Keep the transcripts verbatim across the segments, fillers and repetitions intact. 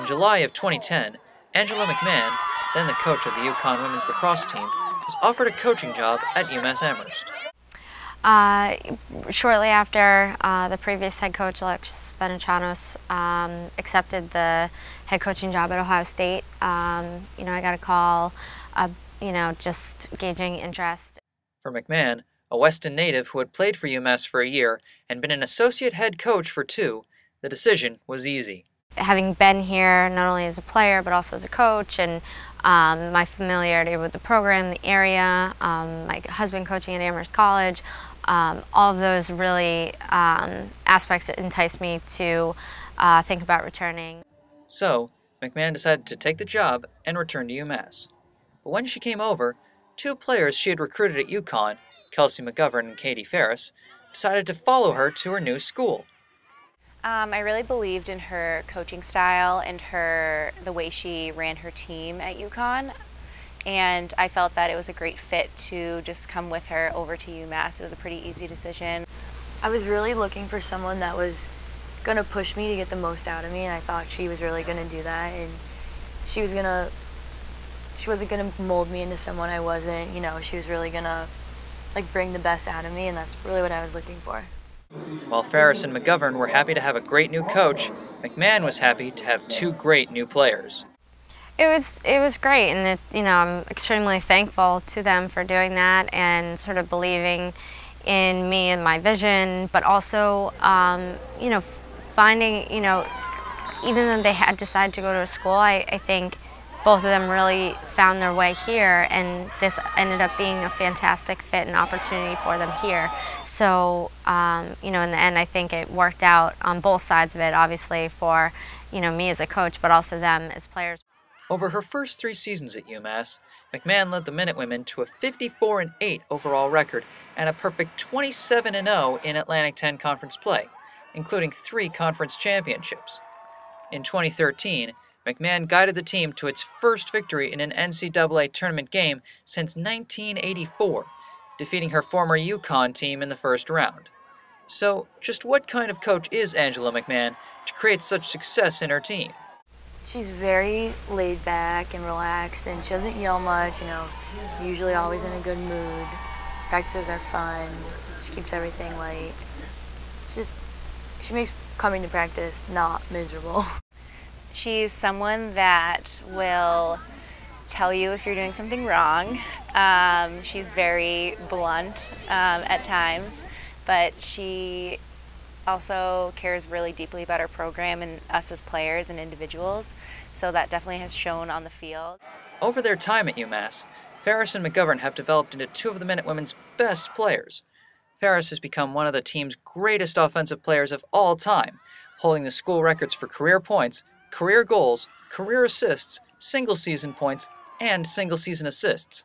In July of twenty ten, Angela McMahon, then the coach of the UConn women's lacrosse team, was offered a coaching job at UMass Amherst. Uh, shortly after, uh, the previous head coach, Alexis Benachanos, um, accepted the head coaching job at Ohio State. Um, you know, I got a call, uh, you know, just gauging interest. For McMahon, a Weston native who had played for UMass for a year and been an associate head coach for two, the decision was easy. Having been here not only as a player but also as a coach, and um, my familiarity with the program, the area, um, my husband coaching at Amherst College, um, all of those really um, aspects that enticed me to uh, think about returning. So McMahon decided to take the job and return to UMass. But when she came over, two players she had recruited at UConn, Kelsey McGovern and Katie Ferris, decided to follow her to her new school. Um, I really believed in her coaching style and her the way she ran her team at UConn, and I felt that it was a great fit to just come with her over to UMass. It was a pretty easy decision. I was really looking for someone that was going to push me to get the most out of me, and I thought she was really going to do that, and she was going to she wasn't going to mold me into someone I wasn't. You know, she was really going to like bring the best out of me, and that's really what I was looking for. While Ferris and McGovern were happy to have a great new coach, McMahon was happy to have two great new players. It was it was great, and it, you know, I'm extremely thankful to them for doing that and sort of believing in me and my vision, but also um, you know, finding, you know, even though they had decided to go to a school, I, I think both of them really found their way here, and this ended up being a fantastic fit and opportunity for them here. So, um, you know, in the end, I think it worked out on both sides of it, obviously for, you know, me as a coach, but also them as players. Over her first three seasons at UMass, McMahon led the Minute Women to a fifty-four and eight overall record and a perfect twenty-seven and oh in Atlantic Ten conference play, including three conference championships. In twenty thirteen, McMahon guided the team to its first victory in an N C double A tournament game since nineteen eighty-four, defeating her former UConn team in the first round. So, just what kind of coach is Angela McMahon to create such success in her team? She's very laid back and relaxed, and she doesn't yell much, you know, usually always in a good mood. Practices are fun, she keeps everything light. She just, she makes coming to practice not miserable. She's someone that will tell you if you're doing something wrong. Um, she's very blunt um, at times, but she also cares really deeply about our program and us as players and individuals, so that definitely has shown on the field. Over their time at UMass, Ferris and McGovern have developed into two of the Minute Women's best players. Ferris has become one of the team's greatest offensive players of all time, holding the school records for career points, career goals, career assists, single-season points, and single-season assists.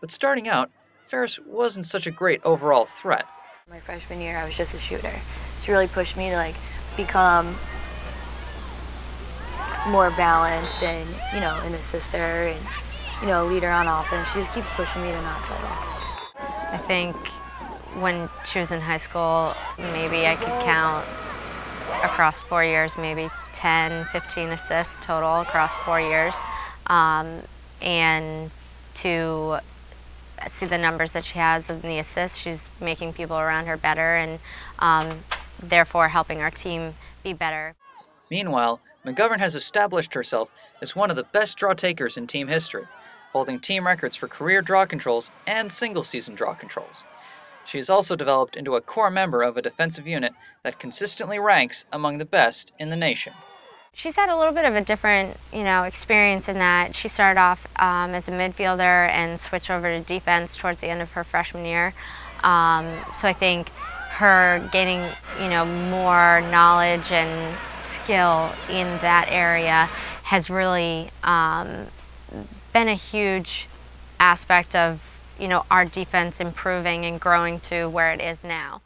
But starting out, Ferris wasn't such a great overall threat. My freshman year, I was just a shooter. She really pushed me to like become more balanced and, you know, an assister and, you know, leader on offense. She just keeps pushing me to not settle. I think when she was in high school, maybe I could count across four years, maybe ten, fifteen assists total across four years. Um, and to see the numbers that she has in the assists, she's making people around her better and um, therefore helping our team be better. Meanwhile, McGovern has established herself as one of the best draw takers in team history, holding team records for career draw controls and single-season draw controls. She has also developed into a core member of a defensive unit that consistently ranks among the best in the nation. She's had a little bit of a different, you know, experience in that she started off um, as a midfielder and switched over to defense towards the end of her freshman year. Um, so I think her gaining, you know, more knowledge and skill in that area has really um, been a huge aspect of, you know, our defense improving and growing to where it is now.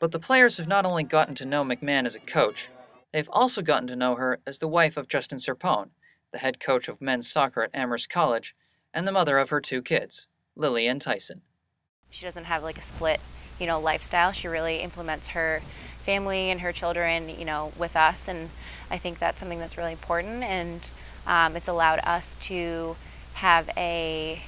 But the players have not only gotten to know McMahon as a coach, they've also gotten to know her as the wife of Justin Serpone, the head coach of men's soccer at Amherst College, and the mother of her two kids, Lily and Tyson. She doesn't have like a split, you know, lifestyle. She really implements her family and her children, you know, with us. And I think that's something that's really important. And um, it's allowed us to have a,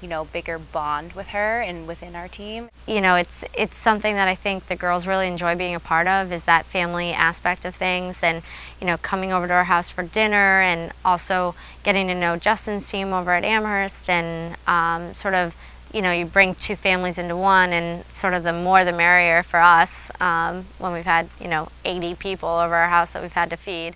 you know, bigger bond with her and within our team. You know, it's it's something that I think the girls really enjoy being a part of, is that family aspect of things, and, you know, coming over to our house for dinner, and also getting to know Justin's team over at Amherst, and um, sort of, you know, you bring two families into one, and sort of the more the merrier for us um, when we've had, you know, eighty people over our house that we've had to feed.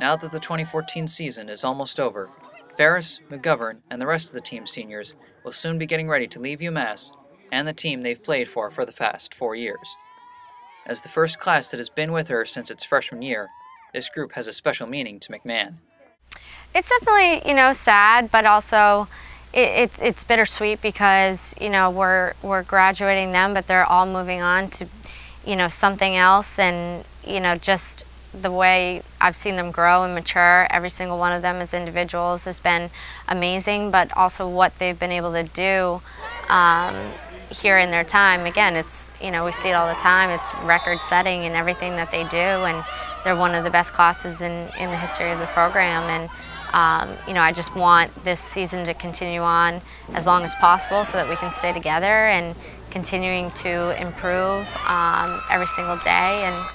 Now that the twenty fourteen season is almost over, Ferris, McGovern, and the rest of the team's seniors will soon be getting ready to leave UMass and the team they've played for for the past four years. As the first class that has been with her since its freshman year, this group has a special meaning to McMahon. It's definitely, you know, sad, but also it, it's, it's bittersweet because, you know, we're, we're graduating them, but they're all moving on to, you know, something else, and, you know, just the way I've seen them grow and mature, every single one of them as individuals, has been amazing, but also what they've been able to do um, here in their time. Again, it's, you know, we see it all the time, it's record setting in everything that they do, and they're one of the best classes in, in the history of the program. And um, you know, I just want this season to continue on as long as possible so that we can stay together and continuing to improve um, every single day, and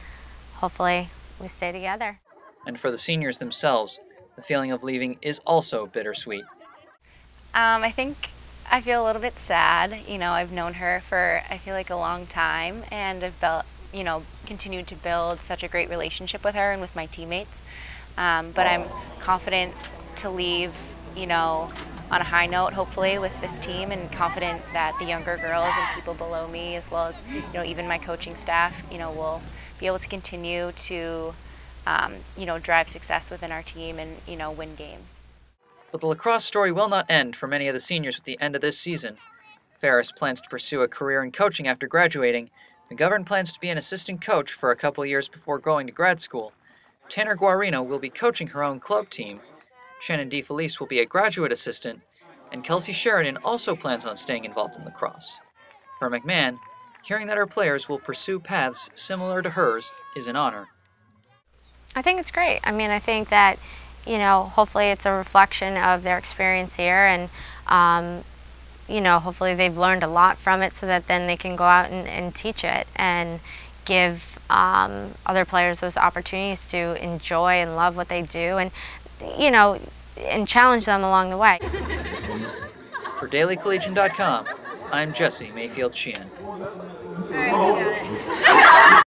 hopefully we stay together. And for the seniors themselves, the feeling of leaving is also bittersweet. Um, I think I feel a little bit sad. You know, I've known her for, I feel like, a long time, and I've built, you know, continued to build such a great relationship with her and with my teammates. Um, but I'm confident to leave, you know, on a high note, hopefully, with this team, and confident that the younger girls and people below me, as well as, you know, even my coaching staff, you know, will be able to continue to, um, you know, drive success within our team and, you know, win games. But the lacrosse story will not end for many of the seniors at the end of this season. Ferris plans to pursue a career in coaching after graduating. McGovern plans to be an assistant coach for a couple years before going to grad school. Tanner Guarino will be coaching her own club team. Shannon DeFelice will be a graduate assistant, and Kelsey Sheridan also plans on staying involved in lacrosse. For McMahon, hearing that her players will pursue paths similar to hers is an honor. I think it's great. I mean, I think that, you know, hopefully it's a reflection of their experience here, and, um, you know, hopefully they've learned a lot from it so that then they can go out and, and teach it and give um, other players those opportunities to enjoy and love what they do, and, you know, and challenge them along the way. For Daily Collegian dot com, I'm Jesse Mayfield-Sheehan. All right, we got it.